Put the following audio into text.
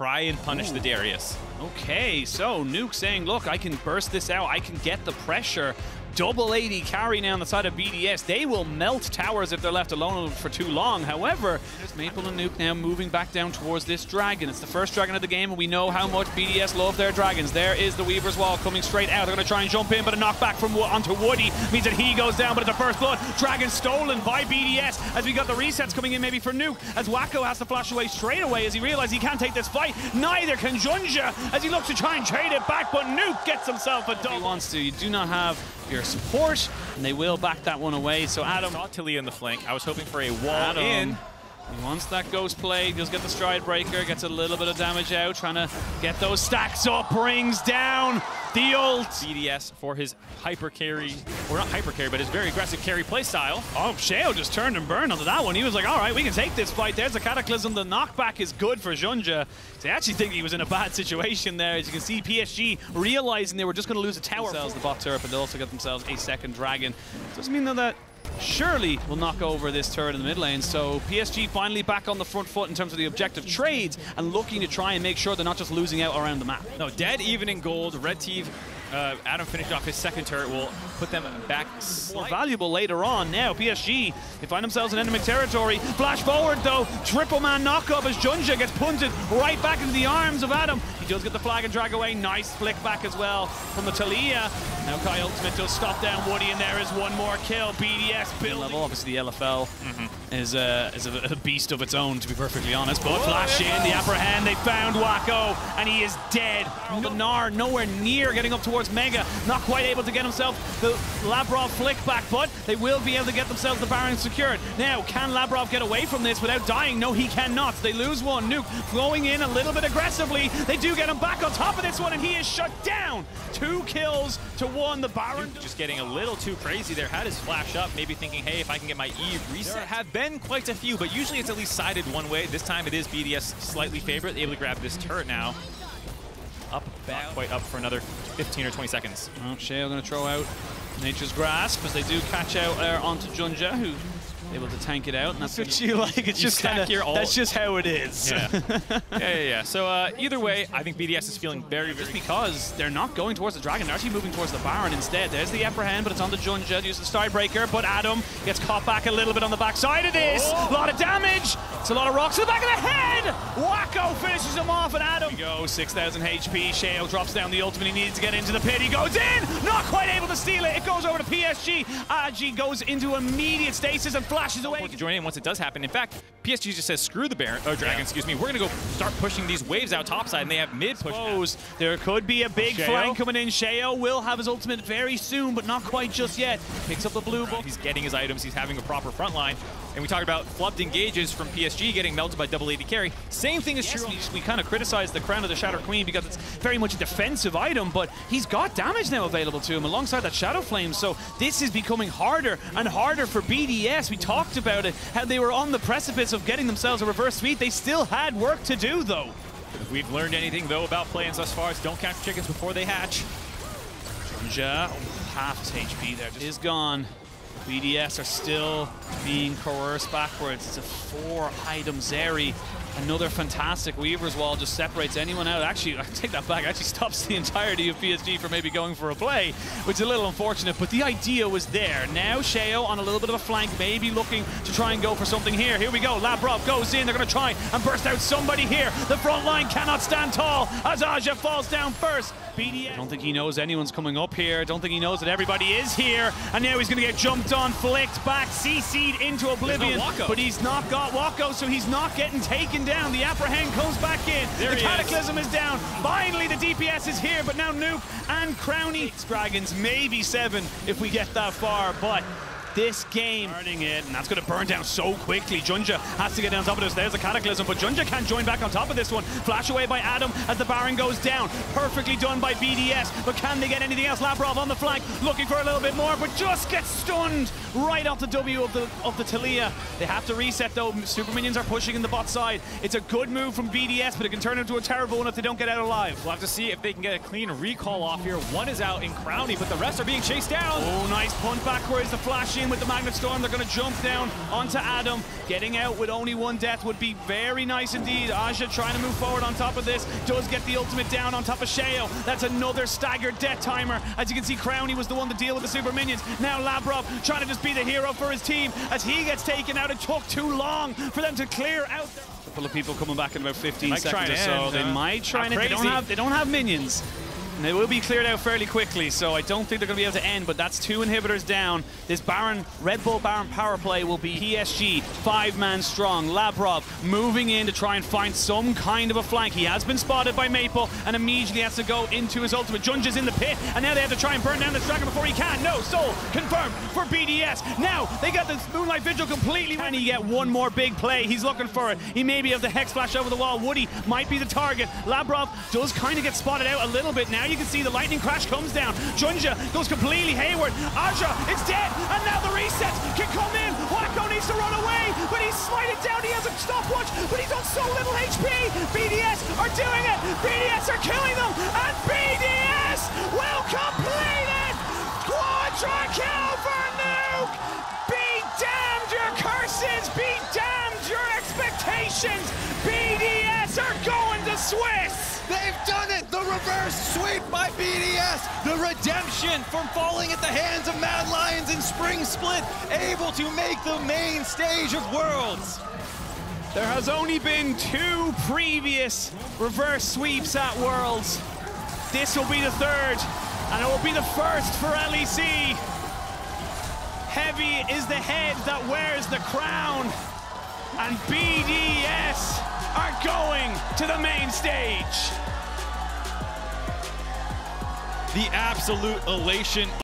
try and punish the Darius. Okay, so Nuke saying, look, I can burst this out, I can get the pressure. Double AD carry now on the side of BDS. They will melt towers if they're left alone for too long. However, there's Maple and Nuke now moving back down towards this dragon. It's the first dragon of the game, and we know how much BDS love their dragons. There is the Weaver's Wall coming straight out. They're going to try and jump in, but a knockback from onto Woody means that he goes down, but it's a first blood. Dragon stolen by BDS as we got the resets coming in maybe for Nuke, as Wako has to flash away straight away as he realizes he can't take this fight. Neither can Junja as he looks to try and trade it back, but Nuke gets himself a double. He wants to. You do not have your support, and they will back that one away. So Adam saw Tilly in the flank. I was hoping for a wall Adam in. Once that goes played, he'll get the Stride Breaker, gets a little bit of damage out, trying to get those stacks up, brings down the ult. BDS for his hyper carry, or not hyper carry, but his very aggressive carry playstyle. Oh, Sheo just turned and burned onto that one. He was like, all right, we can take this fight. There's a Cataclysm. The knockback is good for Junja. So I actually think he was in a bad situation there. As you can see, PSG realizing they were just going to lose a tower. Themselves the bot turret, but they also got themselves a second dragon. Doesn't mean, though, that surely will knock over this turret in the mid lane. So PSG finally back on the front foot in terms of the objective trades and looking to try and make sure they're not just losing out around the map. No, dead even in gold. Red team, Adam finished off his second turret, will put them back more valuable later on. Now PSG, they find themselves in enemy territory. Flash forward though, triple man knock-up as Junja gets punted right back into the arms of Adam. He does get the flag and drag away. Nice flick back as well from the Talia. Now Kai ultimate does stop down Woody, and there is one more kill. BDS building. Level, obviously the LFL is a beast of its own, to be perfectly honest. But flash in, the Apprehend, they found Wako, and he is dead. No. Nar nowhere near getting up towards Mega, not quite able to get himself the Labrov flick back, but they will be able to get themselves the Baron secured. Now, can Labrov get away from this without dying? No, he cannot. They lose one. Nuke going in a little bit aggressively. They do get him back on top of this one, and he is shut down. 2 kills to 1. The Baron just getting a little too crazy there. Had his flash up, maybe thinking, hey, if I can get my E reset. There have been quite a few, but usually it's at least sided one way. This time it is BDS slightly favored. Able to grab this turret now. Up, not quite up for another 15 or 20 seconds. Oh, Shea going to throw out Nature's Grasp as they do catch out there onto Junja, who able to tank it out, and that's what you like. It's just kind of, that's just how it is. Yeah, yeah. So either way, I think BDS is feeling very, very. Just because they're not going towards the dragon, they're actually moving towards the Baron instead. There's the Apprehend, but it's on the Junja. Uses the Stride Breaker, but Adam gets caught back a little bit on the backside of this. A lot of damage. It's a lot of rocks to the back of the head. Wako finishes him off, and Adam. Here we go, 6,000 HP. Sheo drops down the ultimate. He needs to get into the pit. He goes in, not quite able to steal it. It goes over to PSG. Ajie goes into immediate stasis and flashes away. To join in once it does happen. In fact, PSG just says, screw the Baron, or Dragon, excuse me. We're going to go start pushing these waves out topside, and they have mid push. There could be a big flank coming in. Sheo will have his ultimate very soon, but not quite just yet. Picks up the blue ball. He's getting his items. He's having a proper front line. And we talked about flubbed engages from PSG getting melted by double AD carry. Same thing is true. We kind of criticized the Crown of the Shattered Queen because it's very much a defensive item, but he's got damage now available to him alongside that Shadow Flame. So this is becoming harder and harder for BDS. We talked about it, how they were on the precipice of getting themselves a reverse sweep. They still had work to do, though. If we've learned anything, though, about plans thus far, it's don't catch chickens before they hatch. Junja, half his HP there, just is gone. BDS are still being coerced backwards. It's a 4-item Zeri. Another fantastic Weaver's Wall just separates anyone out. Actually, I take that back. Actually stops the entirety of PSG from maybe going for a play, which is a little unfortunate, but the idea was there. Now Sheo on a little bit of a flank, maybe looking to try and go for something here. Here we go. Labrov goes in. They're going to try and burst out somebody here. The front line cannot stand tall as Ajie falls down first. BDS. I don't think he knows anyone's coming up here. I don't think he knows that everybody is here. And now he's going to get jumped on, flicked back, CC'd into oblivion. No, but he's not got Wako, so he's not getting taken down. The Apprehend comes back in. There the Cataclysm is down. Finally, the DPS is here, but now Nuke and Crownie. Dragons, maybe 7 if we get that far, but this game starting it, and that's going to burn down so quickly. Junja has to get down on top of this. There's a Cataclysm, but Junja can't join back on top of this one. Flash away by Adam as the Baron goes down. Perfectly done by BDS, but can they get anything else? Labrov on the flank, looking for a little bit more, but just gets stunned right off the W of the Talia. They have to reset, though. Super minions are pushing in the bot side. It's a good move from BDS, but it can turn into a terrible one if they don't get out alive. We'll have to see if they can get a clean recall off here. One is out in Crownie, but the rest are being chased down. Oh, nice punt backwards. The flash in in with the Magnet Storm. They're going to jump down onto Adam. Getting out with only one death would be very nice indeed. Ajie trying to move forward on top of this. Does get the ultimate down on top of Sheo. That's another staggered death timer. As you can see, Crownie was the one to deal with the super minions. Now Labrov trying to just be the hero for his team. As he gets taken out, it took too long for them to clear out their... A couple of people coming back in about 15 seconds or so. They might try and... They don't have minions. And they will be cleared out fairly quickly, so I don't think they're going to be able to end, but that's two inhibitors down. This Baron, Red Bull Baron power play will be PSG, 5-man strong. Labrov moving in to try and find some kind of a flank. He has been spotted by Maple and immediately has to go into his ultimate. Junja's in the pit, and now they have to try and burn down this dragon before he can. No, soul confirmed for BDS. Now they got this Moonlight Vigil completely. Can he get one more big play? He's looking for it. He may be able to Hex flash over the wall. Woody might be the target. Labrov does kind of get spotted out a little bit now. You can see the lightning crash comes down. Junja goes completely hayward. Ajie is dead, and now the resets can come in. Wako needs to run away, but he's smited down. He has a stopwatch, but he's on so little HP. BDS are doing it. BDS are killing them, and BDS will complete it. Quadra kill for Nuke. Be damned your curses. Be damned your expectations. BDS are going to Swiss. They've done it! The reverse sweep by BDS! The redemption from falling at the hands of Mad Lions in Spring Split, able to make the main stage of Worlds! There has only been 2 previous reverse sweeps at Worlds. This will be the 3rd, and it will be the 1st for LEC. Heavy is the head that wears the crown, and BDS are going to the main stage. The absolute elation.